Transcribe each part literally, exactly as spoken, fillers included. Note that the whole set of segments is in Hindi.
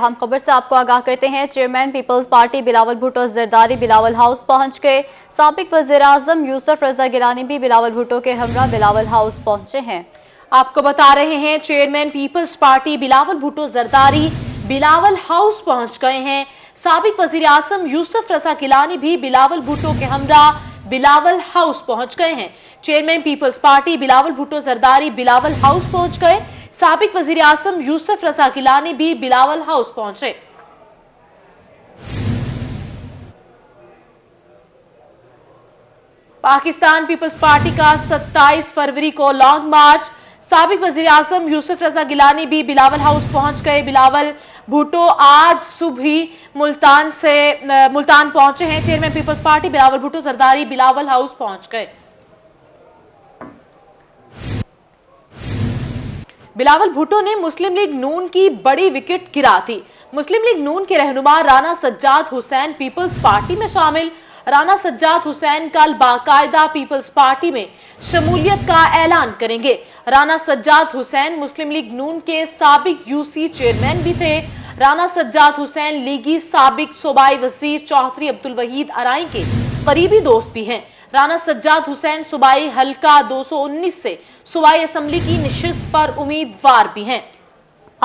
हम खबर से आपको आगाह करते हैं। Chairman peoples party Bilawal Bhutto Zardari Bilawal house पहुंच गए। साबिक वज़ीर-ए-आज़म यूसुफ रजा गिलानी भी बिलावल भुट्टो के हमरा बिलावल हाउस पहुंचे हैं। आपको बता रहे हैं chairman peoples party Bilawal Bhutto Zardari Bilawal house पहुंच गए हैं। साबिक वज़ीर-ए-आज़म यूसुफ रजा गिलानी भी बिलावल भुट्टो के हमरा बिलावल हाउस पहुंच गए हैं। Chairman peoples party Bilawal Bhutto Zardari Bilawal house पहुंच गए। साबिक वज़ीर-ए-आज़म यूसुफ रज़ा गिलानी भी बिलावल हाउस पहुंचे। पाकिस्तान पीपल्स पार्टी का सत्ताईस फरवरी को लॉन्ग मार्च। साबिक वज़ीर-ए-आज़म यूसुफ रज़ा गिलानी भी बिलावल हाउस पहुंच गए। बिलावल भुट्टो आज सुबह मुल्तान से मुल्तान पहुंचे हैं। Chairman peoples party Bilawal Bhutto Zardari Bilawal house पहुंच गए। बिलावल भुट्टो ने मुस्लिम लीग नून की बड़ी विकेट गिरा थी। मुस्लिम लीग नून के रहनुमा राना सज्जाद हुसैन पीपल्स पार्टी में शामिल। राना सज्जाद हुसैन कल बाकायदा पीपल्स पार्टी में शमूलियत का ऐलान करेंगे। राना सज्जाद हुसैन मुस्लिम लीग नून के साबिक यूसी चेयरमैन भी थे। राना सज्जाद हुसैन लीगी साबिक सूबाई वजीर चौधरी अब्दुल वहीद अराई के करीबी दोस्त भी हैं। राना सज्जाद हुसैन सूबाई हल्का दो सौ उन्नीस से सूबाई असम्बली की निशिस्त पर उम्मीदवार भी हैं।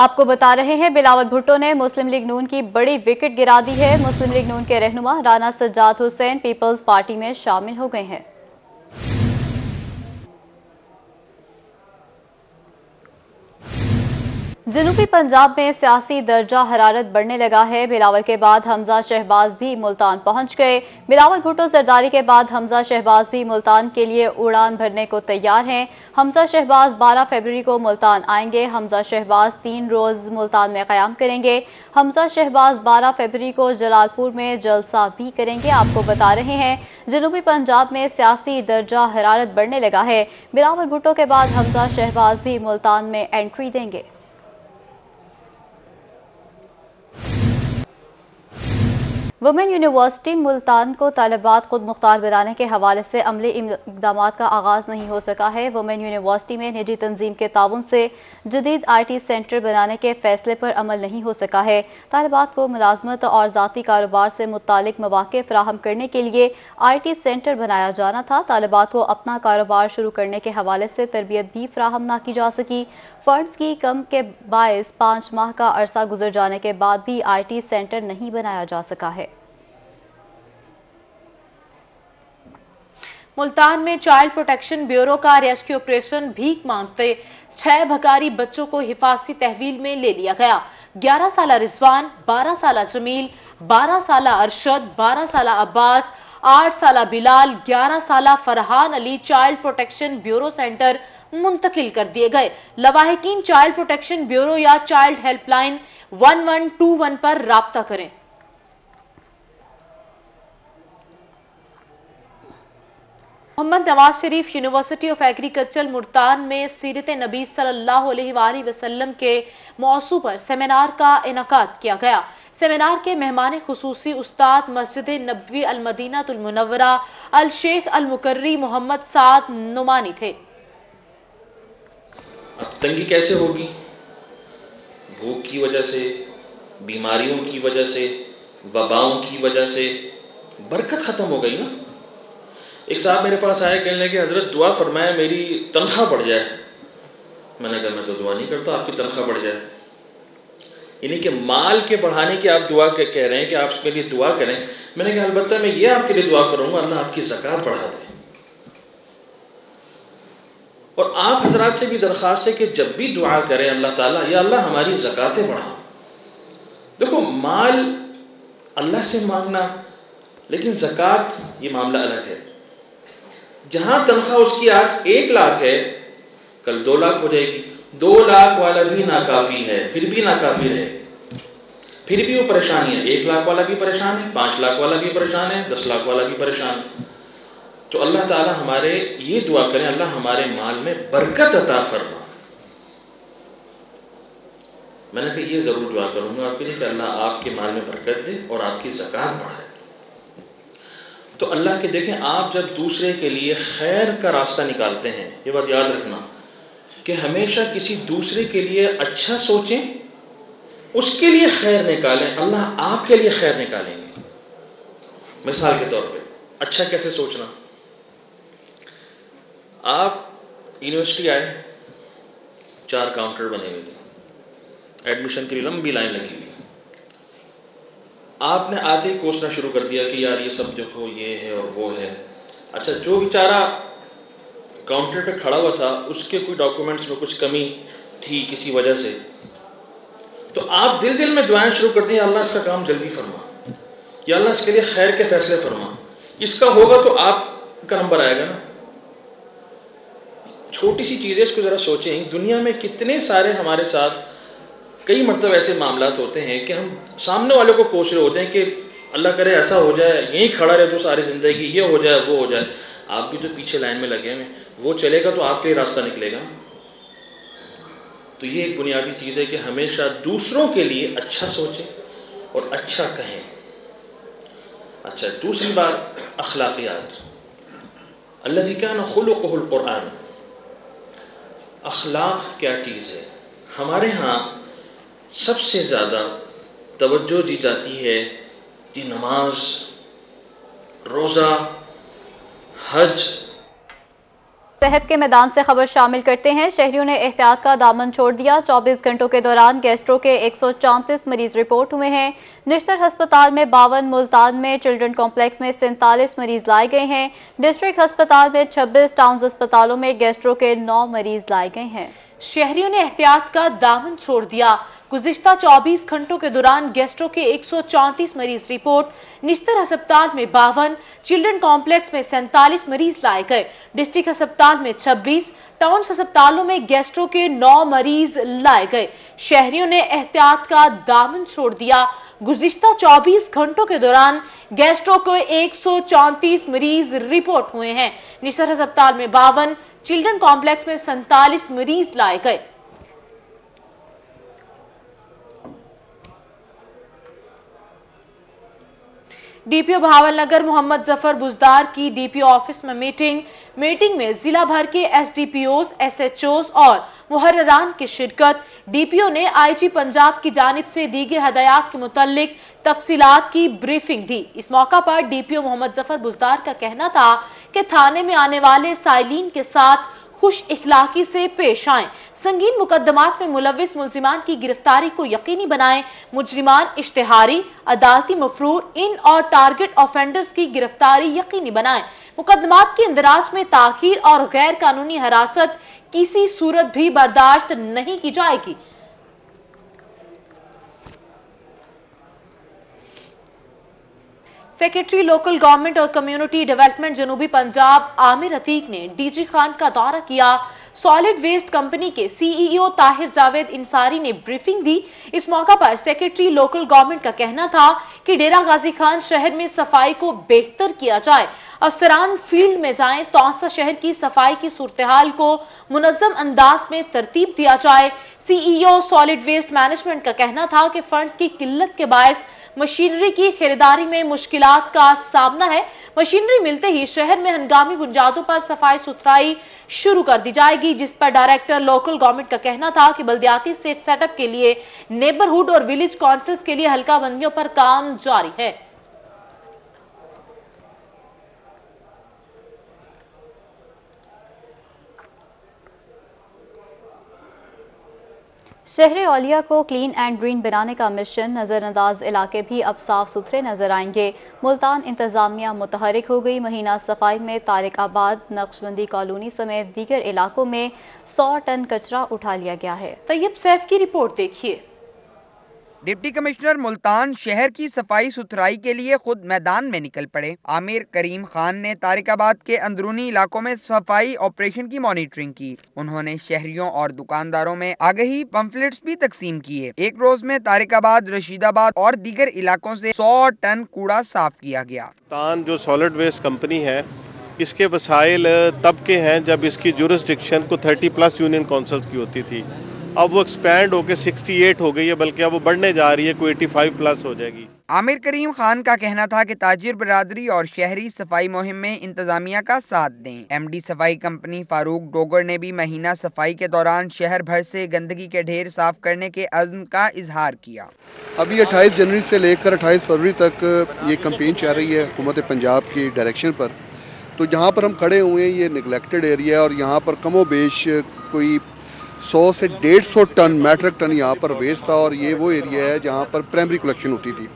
आपको बता रहे हैं बिलावल भुट्टो ने मुस्लिम लीग नून की बड़ी विकेट गिरा दी है। मुस्लिम लीग नून के रहनुमा राना सज्जाद हुसैन पीपल्स पार्टी में शामिल हो गए हैं। जनूबी पंजाब में सियासी दर्जा हरारत बढ़ने लगा है। बिलावल के बाद हमजा शहबाज भी मुल्तान पहुंच गए। बिलावल भुट्टो जरदारी के बाद हमजा शहबाज भी मुल्तान के लिए उड़ान भरने को तैयार हैं। हमजा शहबाज बारह फरवरी को मुल्तान आएंगे। हमजा शहबाज तीन रोज मुल्तान में क़याम करेंगे। हमजा शहबाज बारह फरवरी को जलालपुर में जलसा भी करेंगे। आपको बता रहे हैं जनूबी पंजाब में सियासी दर्जा हरारत बढ़ने लगा है। बिलावल भुट्टो के बाद हमजा शहबाज भी मुल्तान में एंट्री देंगे। वुमेन यूनिवर्सिटी मुल्तान को तालिबात खुद मुख्तार बनाने के हवाले से अमली इकदाम का आगाज नहीं हो सका है। वुमेन यूनिवर्सिटी में निजी तंजीम के ताउन से जदीद आई टी सेंटर बनाने के फैसले पर अमल नहीं हो सका है। तालिबात को मुलाजमत और जाती कारोबार से मुतालिक मौक़े फराहम करने के लिए आई टी सेंटर बनाया जाना था। तालिबात को अपना कारोबार शुरू करने के हवाले से तरबियत भी फराहम न की जा सकी। फंड्स की कम के बायस पाँच माह का अरसा गुजर जाने के बाद भी आई टी सेंटर नहीं बनाया जा सका है। मुल्तान में चाइल्ड प्रोटेक्शन ब्यूरो का रेस्क्यू ऑपरेशन भीख मांगते छह भकारी बच्चों को हिफाजती तहवील में ले लिया गया। ग्यारह साला रिजवान, बारह साला जमील, बारह साला अरशद, बारह साला अब्बास, आठ साला बिलाल, ग्यारह साला Farhan Ali child protection bureau centre मुंतकिल कर दिए गए। लवाहिकीन चाइल्ड प्रोटेक्शन ब्यूरो या child helpline one one two one पर राब्ता करें। Mohammad Nawaz Sharif university of agriculture Multan में सीरत नबी सल्लल्लाहु अलैहि वसल्लम के मौसू पर सेमिनार का इनाकात किया गया। सेमिनार के मेहमान खुसूसी उस्ताद मस्जिद नबवी अल-मदीनातुल मुनव्वरा अल शेख अल मुकर्री मोहम्मद साथ नुमानी थे। तंगी कैसे होगी? भूख की वजह से, बीमारियों की वजह से, वबाओं की वजह से बरकत खत्म हो गई ना। एक साहब मेरे पास आए, कहने लगे हजरत दुआ फरमाया मेरी तनख्वाह बढ़ जाए। मैंने कहा मैं तो दुआ नहीं करता, आपकी तनख्वाह बढ़ जाए। यानी कि माल के बढ़ाने की आप दुआ कह रहे हैं कि आप उसके लिए दुआ करें। मैंने कहा अलबत्ता मैं ये आपके लिए दुआ करूंगा अल्लाह आपकी ज़कात बढ़ा दे। और आप हजरात से भी दरख्वास्त है कि जब भी दुआ करें अल्लाह ताला या अल्लाह हमारी ज़कातें बढ़ाओ। देखो माल अल्लाह से मांगना, लेकिन ज़कात ये मामला अलग है। जहां तनख्वाह उसकी आज एक लाख है, कल दो लाख हो जाएगी। दो लाख वाला भी नाकाफी है, फिर भी नाकाफी है, फिर भी वो परेशानी है। एक लाख वाला भी परेशान है, पांच लाख वाला भी परेशान है, दस लाख वाला भी परेशान है। तो अल्लाह ताला हमारे ये दुआ करें अल्लाह हमारे माल में बरकत अता फरमा। मैंने कहा ये जरूर दुआ करूंगा आपके लिए कि अल्लाह आपके माल में बरकत दे और आपकी ज़कात बढ़ाए। तो अल्लाह के देखें आप जब दूसरे के लिए खैर का रास्ता निकालते हैं, ये बात याद रखना कि हमेशा किसी दूसरे के लिए अच्छा सोचें उसके लिए खैर निकालें, अल्लाह आपके लिए खैर निकालेंगे। मिसाल के तौर पे अच्छा कैसे सोचना, आप यूनिवर्सिटी आए, चार काउंटर बने हुए थे, एडमिशन के लिए लंबी लाइन लगी हुई, आपने आते ही कोसना शुरू कर दिया कि यार ये सब देखो ये है और वो है। अच्छा, जो बेचारा काउंटर पे खड़ा हुआ था उसके कोई डॉक्यूमेंट्स में कुछ कमी थी किसी वजह से, तो आप दिल दिल में दुआएं शुरू करते हैं, अल्लाह इसका काम जल्दी फरमा, या अल्लाह इसके लिए खैर के फैसले फरमा, इसका होगा तो आपका नंबर आएगा ना। छोटी सी चीज़ें, इसको ज़रा सोचें, दुनिया में कितने सारे हमारे साथ कई मतलब ऐसे मामलात होते हैं कि हम सामने वाले को कोस रहे होते हैं कि अल्लाह करे ऐसा हो जाए, यहीं खड़ा रहे तो सारी ज़िंदगी, ये हो जाए वो हो जाए। आप भी जो पीछे लाइन में लगे हैं वो चलेगा तो आपके रास्ता निकलेगा। तो ये एक बुनियादी चीज़ है कि हमेशा दूसरों के लिए अच्छा सोचें और अच्छा कहें। अच्छा, दूसरी बात अखलाकियात, अल्लाजी कान खुलुकुहुल कुरान, अखलाक क्या चीज़ है। हमारे यहाँ सबसे ज़्यादा तवज्जो दी जाती है कि नमाज, रोज़ा, हज। सेहत के मैदान से खबर शामिल करते हैं। शहरियों ने एहतियात का दामन छोड़ दिया। चौबीस घंटों के दौरान गैस्ट्रो के एक सौ चौंतीस मरीज रिपोर्ट हुए हैं। निश्तर हस्पताल में बावन, मुल्तान में चिल्ड्रन कॉम्प्लेक्स में सैंतालीस मरीज लाए गए हैं। डिस्ट्रिक्ट हस्पताल में छब्बीस, टाउन अस्पतालों में गैस्ट्रो के नौ मरीज लाए गए हैं। शहरियों ने एहतियात का दामन छोड़ दिया। गुज़िश्ता चौबीस घंटों के दौरान गैस्ट्रो के एक सौ चौंतीस मरीज रिपोर्ट, निश्तर अस्पताल में बावन, चिल्ड्रन कॉम्प्लेक्स में सैंतालीस मरीज लाए गए, डिस्ट्रिक्ट अस्पताल में छब्बीस, टाउन अस्पतालों में गैस्ट्रो के नौ मरीज लाए गए। शहरियों ने एहतियात का दामन छोड़ दिया। गुज़िश्ता चौबीस घंटों के दौरान गैस्ट्रो को एक सौ चौंतीस मरीज रिपोर्ट हुए हैं। निश्तर अस्पताल में बावन, चिल्ड्रन कॉम्प्लेक्स में सैंतालीस मरीज लाए गए। डीपीओ भावलनगर मोहम्मद जफर बुजदार की डीपीओ ऑफिस में मीटिंग मीटिंग में जिला भर के एसडीपीओस, एसएचओस और मुहर्रान की शिरकत। डीपीओ ने आईजी पंजाब की जानिब से दी गई हदायत के मुतालिक तफसीलात की ब्रीफिंग दी। इस मौका पर डीपीओ मोहम्मद जफर बुजदार का कहना था कि थाने में आने वाले साइलिन के साथ खुश इखलाकी से पेश आएं, संगीन मुकदमात में मुलविस मुलजिमान की गिरफ्तारी को यकीनी बनाएं, मुजरिमान इश्तिहारी, अदालती मफरूर, इन और टारगेट ऑफेंडर्स की गिरफ्तारी यकीनी बनाएं, मुकदमात के इंदराज में ताखीर और गैर कानूनी हिरासत किसी सूरत भी बर्दाश्त नहीं की जाएगी। सेक्रेटरी लोकल गवर्नमेंट और कम्युनिटी डेवलपमेंट जनूबी पंजाब आमिर अतीक ने डीजी खान का दौरा किया। सॉलिड वेस्ट कंपनी के सीईओ ताहिर जावेद इंसारी ने ब्रीफिंग दी। इस मौका पर सेक्रेटरी लोकल गवर्नमेंट का कहना था कि डेरा गाजी खान शहर में सफाई को बेहतर किया जाए, अफसरान फील्ड में जाएं, तौसा शहर की सफाई की सूरतहाल को मुनज़्ज़म अंदाज में तरतीब दिया जाए। सीईओ सॉलिड वेस्ट मैनेजमेंट का कहना था कि फंड की किल्लत के बायस मशीनरी की खरीदारी में मुश्किलात का सामना है, मशीनरी मिलते ही शहर में हंगामी बुनियादों पर सफाई सुथराई शुरू कर दी जाएगी। जिस पर डायरेक्टर लोकल गवर्नमेंट का कहना था कि बल्दियाती सेटअप के लिए नेबरहुड और विलेज काउंसिल्स के लिए हल्का बंदियों पर काम जारी है। शहरे औलिया को क्लीन एंड ग्रीन बनाने का मिशन, नज़रअंदाज इलाके भी अब साफ सुथरे नजर आएंगे। मुल्तान इंतजामिया मुतहरिक हो गई। महीना सफाई में तारिकाबाद, नक्शबंदी कॉलोनी समेत दीगर इलाकों में सौ टन कचरा उठा लिया गया है। तैयब सैफ की रिपोर्ट देखिए। डिप्टी कमिश्नर मुल्तान शहर की सफाई सुथराई के लिए खुद मैदान में निकल पड़े। आमिर करीम खान ने तारिकाबाद के अंदरूनी इलाकों में सफाई ऑपरेशन की मॉनिटरिंग की। उन्होंने शहरियों और दुकानदारों में आगही पंफलेट्स भी तकसीम किए। एक रोज में तारिकाबाद, रशीदाबाद और दीगर इलाकों से सौ टन कूड़ा साफ किया गया। मुल्तान जो सॉलिड वेस्ट कंपनी है, इसके वसाइल तब के हैं जब इसकी जुरिस्डिक्शन को थर्टी प्लस यूनियन काउंसिल्स की होती थी। अब वो एक्सपैंड होकर अड़सठ हो गई है, बल्कि अब वो बढ़ने जा रही है, कोई पचासी प्लस हो जाएगी। आमिर करीम खान का कहना था कि ताजिर बरादरी और शहरी सफाई मुहिम में इंतजामिया का साथ दें। एमडी सफाई कंपनी फारूक डोगर ने भी महीना सफाई के दौरान शहर भर से गंदगी के ढेर साफ करने के अज़्म का इजहार किया। अभी अट्ठाईस जनवरी से लेकर अट्ठाईस फरवरी तक ये कम्पेन चल रही है हुकूमत पंजाब की डायरेक्शन पर, तो जहाँ पर हम खड़े हुए हैं ये निगलेक्टेड एरिया है और यहाँ पर कमोबेश कोई सौ से डेढ़ सौ टन मैट्रिक टन यहाँ पर वेस्ट था और ये वो एरिया है जहाँ पर प्राइमरी कलेक्शन होती थी।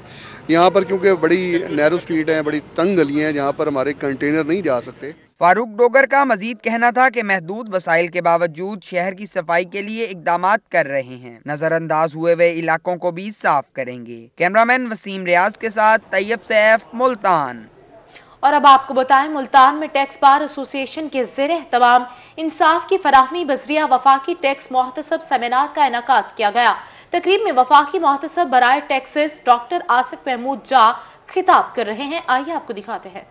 यहाँ पर क्योंकि बड़ी नैरो स्ट्रीट है, बड़ी तंग गलियाँ हैं जहाँ पर हमारे कंटेनर नहीं जा सकते। फारूक डोगर का मजीद कहना था कि महदूद वसाइल के बावजूद शहर की सफाई के लिए इकदामात कर रहे हैं, नजरअंदाज हुए हुए इलाकों को भी साफ करेंगे। कैमरामैन वसीम रियाज के साथ तैयब सैफ, मुल्तान। और अब आपको बताएं, मुल्तान में टैक्स बार एसोसिएशन के ज़ेरे एहतमाम इंसाफ की फराहमी बजरिया वफाकी टैक्स मोहतसब सेमिनार का इनाकात किया गया। तकरीब में वफाकी मोहतसब बराए टैक्सेस डॉक्टर आसिफ महमूद जा खिताब कर रहे हैं। आइए आपको दिखाते हैं।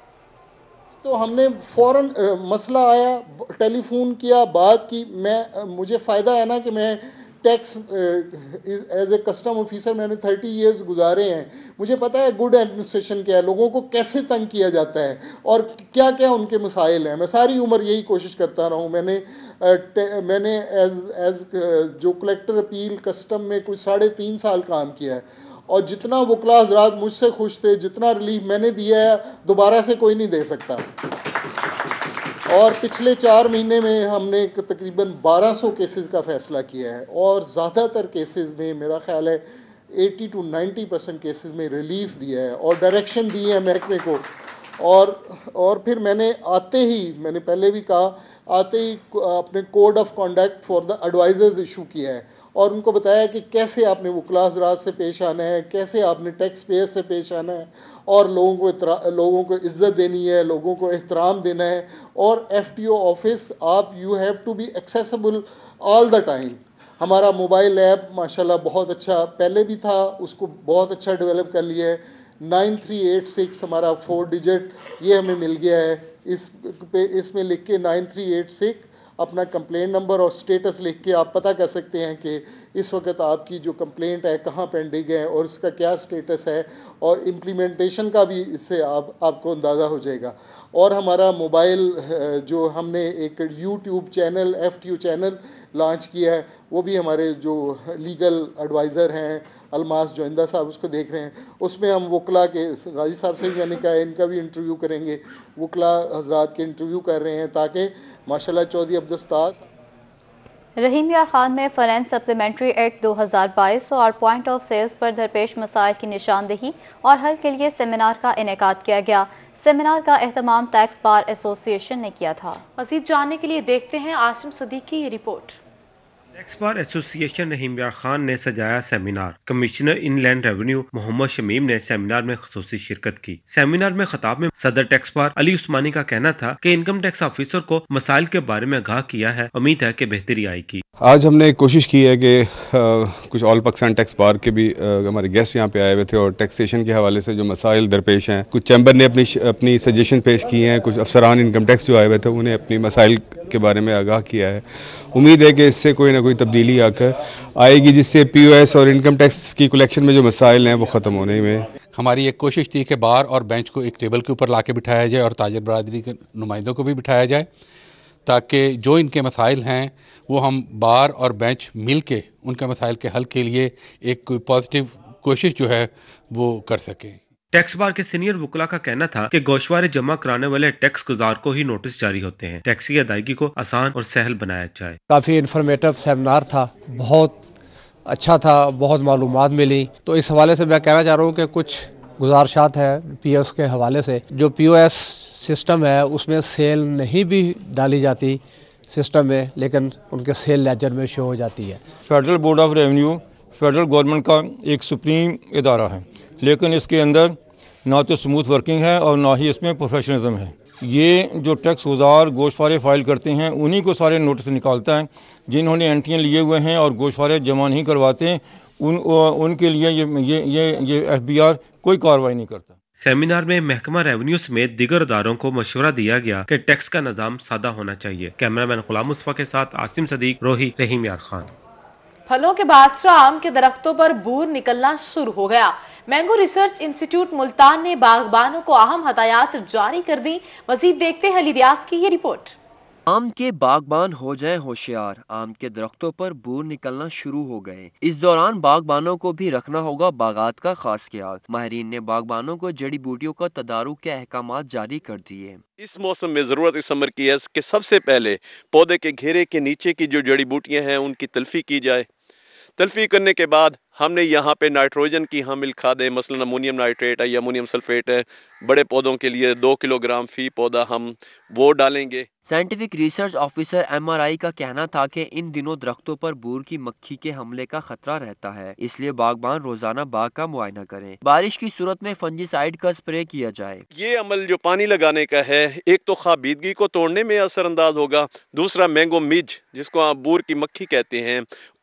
तो हमने फौरन मसला आया, टेलीफोन किया, बात की। मैं मुझे फ़ायदा है ना कि मैं tax as a custom officer मैंने थर्टी इयर्स गुजारे हैं, मुझे पता है गुड एडमिनिस्ट्रेशन क्या है, लोगों को कैसे तंग किया जाता है और क्या क्या उनके मसाइल हैं। मैं सारी उम्र यही कोशिश करता रहा हूँ। मैंने uh, मैंने एज एज जो कलेक्टर अपील कस्टम में कुछ साढ़े तीन साल काम किया है और जितना वकला हज़रात मुझसे खुश थे, जितना रिलीफ मैंने दिया है दोबारा से कोई नहीं दे सकता। और पिछले चार महीने में हमने तकरीबन बारह सौ केसेस का फैसला किया है और ज़्यादातर केसेस में मेरा ख्याल है अस्सी टू नब्बे परसेंट केसेस में रिलीफ दिया है और डायरेक्शन दी है महकमे को। और और फिर मैंने आते ही, मैंने पहले भी कहा, आते ही अपने code of conduct for the advisers issue किया है और उनको बताया कि कैसे आपने वकला हज़रात से पेश आना है, कैसे आपने टैक्स पेयर से पेश आना है और लोगों को लोगों को इज्जत देनी है, लोगों को एहतराम देना है। और एफटीओ ऑफिस आप you have to be accessible all the time. हमारा मोबाइल ऐप माशाल्लाह बहुत अच्छा पहले भी था, उसको बहुत अच्छा डेवलप कर लिया है। नाइन थ्री एट सिक्स हमारा फोर डिजिट ये हमें मिल गया है। इस पे इसमें लिख के नाइन थ्री एट सिक्स अपना कंप्लेंट नंबर और स्टेटस लिख के आप पता कर सकते हैं कि इस वक्त आपकी जो कंप्लेंट है कहाँ पेंडिंग है और उसका क्या स्टेटस है और इम्प्लीमेंटेशन का भी इससे आप आपको अंदाज़ा हो जाएगा। और हमारा मोबाइल जो हमने एक YouTube channel FTU channel launch किया है, वो भी हमारे जो लीगल एडवाइज़र हैं अलमास जोइंदा साहब उसको देख रहे हैं। उसमें हम वकला के गाजी साहब से भी मैंने कहा है इनका भी इंटरव्यू करेंगे, वकला हजरात के इंटरव्यू कर रहे हैं ताकि माशाल्लाह। चौधरी अब्दुल सत्तार। रहीम यार खान में फाइनेंस सप्लीमेंट्री एक्ट दो हज़ार बाईस और पॉइंट ऑफ सेल्स पर दरपेश मसाइल की निशानदेही और हल के लिए सेमिनार का इनेकाद किया गया। सेमिनार का एहतमाम टैक्स बार एसोसिएशन ने किया था। मजीद जानने के लिए देखते हैं आशिम सदीक की ये report. Tax bar association Rahim Yar Khan ने सजाया seminar. Commissioner inland revenue Mohammad Shamim ने सेमिनार में खसूसी शिरकत की। सेमिनार में खिताब में सदर टैक्स बार अली उस्मानी का कहना था कि इनकम टैक्स ऑफिसर को मसाइल के बारे में आगाह किया है, उम्मीद है कि बेहतरी आएगी। आज हमने कोशिश की है कि कुछ ऑल पाकिस्तान टैक्स बार के भी आ, हमारे गेस्ट यहाँ पे आए हुए थे और टैक्सेशन के हवाले से जो मसाइल दरपेश हैं, कुछ चैम्बर ने अपनी अपनी सजेशन पेश की हैं, कुछ अफसरान इनकम टैक्स जो आए हुए थे उन्हें अपनी मसाइल के बारे में आगाह किया है। उम्मीद है कि इससे कोई ना कोई तब्दीली आकर आएगी जिससे पी ओ एस और इनकम टैक्स की कलेक्शन में जो मसाइल हैं वो ख़त्म होने में। हमारी एक कोशिश थी कि बार और बेंच को एक टेबल के ऊपर ला के बिठाया जाए और ताजर बरदरी के नुमाइंदों को भी बिठाया जाए ताकि जो इनके मसाइल हैं वो हम बार और बेंच मिल के उनके मसाइल के हल के लिए एक कोई पॉजिटिव कोशिश जो है वो कर सकें। टैक्स बार के सीनियर वकला का कहना था कि गोशवारे जमा कराने वाले टैक्स गुजार को ही नोटिस जारी होते हैं, टैक्स की अदायगी को आसान और सहल बनाया जाए। काफ़ी इन्फॉर्मेटिव सेमिनार था, बहुत अच्छा था, बहुत मालूमात मिली। तो इस हवाले से मैं कहना चाह रहा हूँ कि कुछ गुजारिशात हैं पी ओ एस के हवाले से। जो पी ओ एस सिस्टम है उसमें सेल नहीं भी डाली जाती सिस्टम में, लेकिन उनके सेल लेजर में शो हो जाती है। Federal board of revenue federal government का एक सुप्रीम इदारा है, लेकिन इसके अंदर ना तो स्मूथ वर्किंग है और ना ही इसमें प्रोफेशनलिज्म है। ये जो टैक्स गुजार गोशवारे फाइल करते हैं उन्हीं को सारे नोटिस निकालता है। जिन्होंने एंट्रियाँ लिए हुए हैं और गोशवारे जमा नहीं करवाते उन उनके लिए ये ये ये, ये एफ बी आर कोई कार्रवाई नहीं करता। सेमिनार में महकमा रेवेन्यू समेत दिगर अदारों को मशवरा दिया गया कि टैक्स का निज़ाम सादा होना चाहिए। कैमरामैन गुलाम मुस्तफा के साथ आसिम सदीक, रोही, रहीम यार खान। फलों के बादशाह आम के दरख्तों पर बूर निकलना शुरू हो गया। मैंगो रिसर्च इंस्टीट्यूट मुल्तान ने बागबानों को अहम हदायत जारी कर दी। मजीद देखते हैं अली रियाज की ये रिपोर्ट। आम के बागबान हो जाएं होशियार, आम के दरख्तों पर बूर निकलना शुरू हो गए। इस दौरान बागबानों को भी रखना होगा बागात का खास ख्याल। माहरीन ने बागबानों को जड़ी बूटियों का तदारुक के अहकाम जारी कर दिए। इस मौसम में जरूरत इस समर की है कि सबसे पहले पौधे के घेरे के नीचे की जो जड़ी बूटियाँ हैं उनकी तल्फी की जाए। तल्फी करने के बाद हमने यहाँ पे नाइट्रोजन की हामिल खादें मसलन अमोनियम नाइट्रेट है या अमोनियम सल्फेट है, बड़े पौधों के लिए दो किलोग्राम फी पौधा हम वो डालेंगे। Scientific research officer M R I का कहना था कि इन दिनों दरख्तों पर बूर की मक्खी के हमले का खतरा रहता है, इसलिए बागबान रोजाना बाग का मुआयना करें। बारिश की सूरत में फंजीसाइड का स्प्रे किया जाए। ये अमल जो पानी लगाने का है, एक तो खाबीदगी को तोड़ने में असरअंदाज होगा, दूसरा मैंगो मिज जिसको आप बूर की मक्खी कहते हैं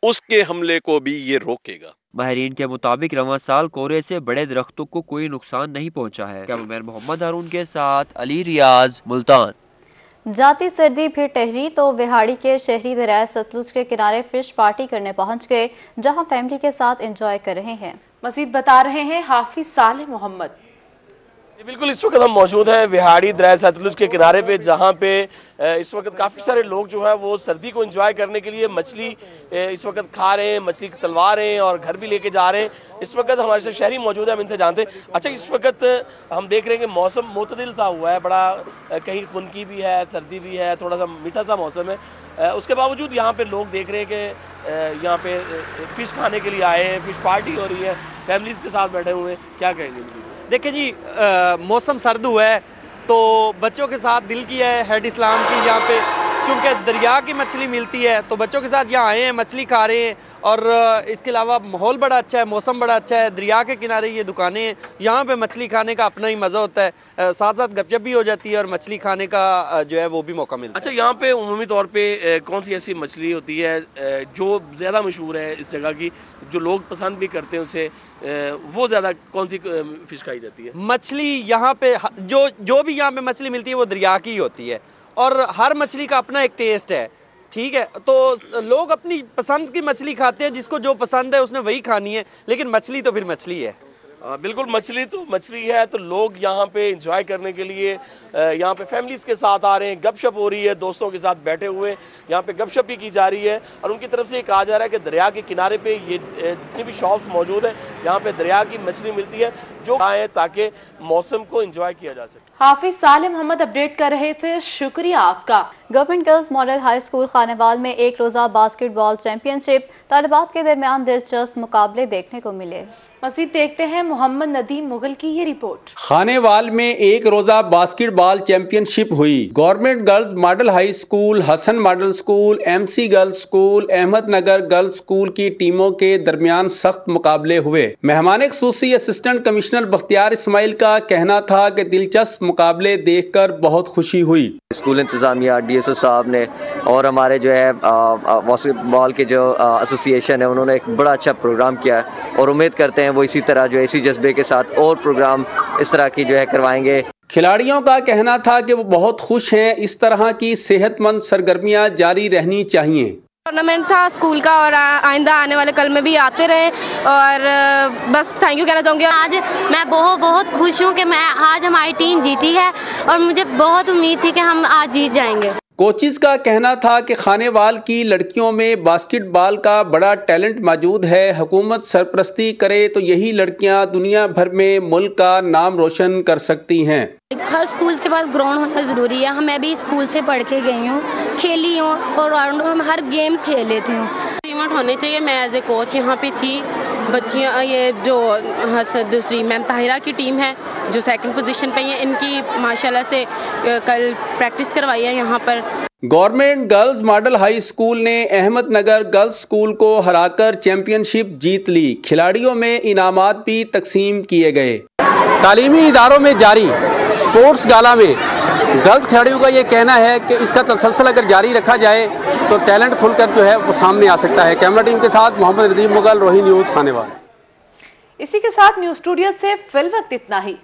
उसके हमले को भी ये रोकेगा। माहरीन के मुताबिक रवां साल कोहरे से बड़े दरख्तों को कोई नुकसान नहीं पहुंचा है। कैमरामैन मोहम्मद हारून के साथ अली रियाज, मुल्तान। जाती सर्दी फिर टहरी तो बिहाड़ी के शहरी दरिया सतलुज के किनारे फिश पार्टी करने पहुंच गए, जहां फैमिली के साथ एंजॉय कर रहे हैं। मजीद बता रहे हैं हाफिज साले मोहम्मद। बिल्कुल, इस वक्त हम मौजूद हैं बिहाड़ी दरिया सतलुज के किनारे पे, जहाँ पे इस वक्त काफ़ी सारे लोग जो है वो सर्दी को एंजॉय करने के लिए मछली इस वक्त खा रहे हैं, मछली तलवा रहे हैं और घर भी लेके जा रहे हैं। इस वक्त हमारे साथ शहरी मौजूद है, हम इनसे जानते हैं। अच्छा, इस वक्त हम देख रहे हैं कि मौसम मुतदिल सा हुआ है, बड़ा कहीं खुनकी भी है, सर्दी भी है, थोड़ा सा मीठा सा मौसम है, उसके बावजूद यहाँ पे लोग देख रहे हैं कि यहाँ पे फिश खाने के लिए आए हैं, फिश पार्टी हो रही है, फैमिलीज के साथ बैठे हुए। क्या कहेंगे? देखिए जी, आ, मौसम सर्द हुआ है तो बच्चों के साथ दिल किया है हेड इस्लाम की, यहाँ पे क्योंकि दरिया की मछली मिलती है तो बच्चों के साथ यहाँ आए हैं, मछली खा रहे हैं और इसके अलावा माहौल बड़ा अच्छा है, मौसम बड़ा अच्छा है। दरिया के किनारे ये दुकानें हैं, यहाँ पे मछली खाने का अपना ही मज़ा होता है, आ, साथ साथ गपशप भी हो जाती है और मछली खाने का जो है वो भी मौका मिलता है। अच्छा, यहाँ पे उमूमी तौर पर कौन सी ऐसी मछली होती है जो ज़्यादा मशहूर है इस जगह की, जो लोग पसंद भी करते हैं उसे, वो ज़्यादा कौन सी फिश खाई जाती है? मछली यहाँ पे जो जो भी यहाँ पे मछली मिलती है वो दरिया की होती है और हर मछली का अपना एक टेस्ट है, ठीक है, तो लोग अपनी पसंद की मछली खाते हैं, जिसको जो पसंद है उसने वही खानी है, लेकिन मछली तो फिर मछली है। आ, बिल्कुल, मछली तो मछली है, तो लोग यहाँ पे इंजॉय करने के लिए यहाँ पे फैमिलीज के साथ आ रहे हैं, गपशप हो रही है, दोस्तों के साथ बैठे हुए यहाँ पे गपशप भी की जा रही है और उनकी तरफ से ये कहा जा रहा है कि दरिया के किनारे पे ये जितनी भी शॉप्स मौजूद है यहाँ पे दरिया की मछली मिलती है, जो आए ताकि मौसम को इंजॉय किया जा सके। हाफिज साले मोहम्मद अपडेट कर रहे थे, शुक्रिया आपका। Government girls model high school Khanewal में एक रोजा बास्केटबॉल चैंपियनशिप तालिबात के दरमियान दिलचस्प मुकाबले देखने को मिले। मजीद देखते हैं मोहम्मद नदीम मुगल की ये रिपोर्ट। खानेवाल में एक रोजा बास्केटबॉल चैंपियनशिप हुई। Government girls model high school, Hasan model school, MC girls school, Ahmadnagar girls school की टीमों के दरमियान सख्त मुकाबले हुए। मेहमान खसूसी असिस्टेंट कमिश्नर बख्तियार इस्माइल का कहना था कि दिलचस्प मुकाबले देख कर बहुत खुशी हुई। स्कूल इंतजामिया, डी एस ओ साहब ने और हमारे जो है बास्केटबॉल के जो एसोसिएशन है उन्होंने एक बड़ा अच्छा प्रोग्राम किया और उम्मीद करते हैं वो इसी तरह जो है इसी जज्बे के साथ और प्रोग्राम इस तरह की जो है करवाएंगे। खिलाड़ियों का कहना था कि वो बहुत खुश हैं, इस तरह की सेहतमंद सरगर्मियां जारी रहनी चाहिए। टूर्नामेंट था स्कूल का और आइंदा आने वाले कल में भी आते रहे और बस थैंक यू कहना चाहूँगी। आज मैं बहुत बहुत खुश हूँ कि मैं आज हमारी टीम जीती है और मुझे बहुत उम्मीद थी कि हम आज जीत जाएंगे। कोचिज का कहना था कि खानेवाल की लड़कियों में बास्केटबॉल का बड़ा टैलेंट मौजूद है, हुकूमत सरपरस्ती करे तो यही लड़कियां दुनिया भर में मुल्क का नाम रोशन कर सकती हैं। हर स्कूल के पास ग्राउंड होना ज़रूरी है, मैं भी स्कूल से पढ़ के गई हूँ, खेली हूँ और राउंड हर गेम खेल लेती हूँ। इवेंट होने चाहिए, मैं एज ए कोच यहाँ पे थी, बच्चियाँ ये जो दूसरी मैम ताहिरा की टीम है जो सेकंड पोजीशन पे है, इनकी माशाल्लाह से कल प्रैक्टिस करवाई है यहाँ पर। Government girls model high school ने अहमदनगर गर्ल्स स्कूल को हराकर चैंपियनशिप जीत ली। खिलाड़ियों में इनामात भी तकसीम किए गए। तालीमी इदारों में जारी स्पोर्ट्स गाला में गर्ल्स खिलाड़ियों का ये कहना है कि इसका तसलसल अगर जारी रखा जाए तो टैलेंट खुलकर जो है वो सामने आ सकता है। कैमरा टीम के साथ मोहम्मद नदीम मुगल, रोहिणी न्यूज़, खानेवाल। इसी के साथ न्यूज स्टूडियो से फिलवक्त इतना ही।